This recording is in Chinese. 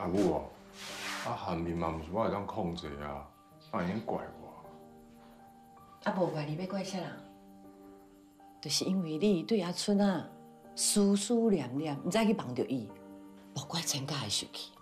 阿姑啊，阿涵面嘛唔是我会当控制啊，哪会用怪我？啊，无怪你要怪啥人？就是因为你对阿春啊思思念念，唔知去帮到伊，无怪陈家会生气。